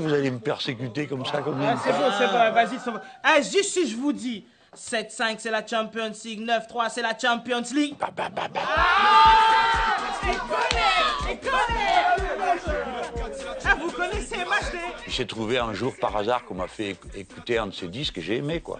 Vous allez me persécuter comme ça, comme ça. C'est bon, c'est bon, vas-y, c'est bon. Ah, juste si je vous dis, 7-5, c'est la Champions League, 9-3, c'est la Champions League. Bah, bah, bah, bah. Ah, il connaît. Ah, vous connaissez MHD. J'ai trouvé un jour par hasard qu'on m'a fait écouter un de ses disques et j'ai aimé, quoi.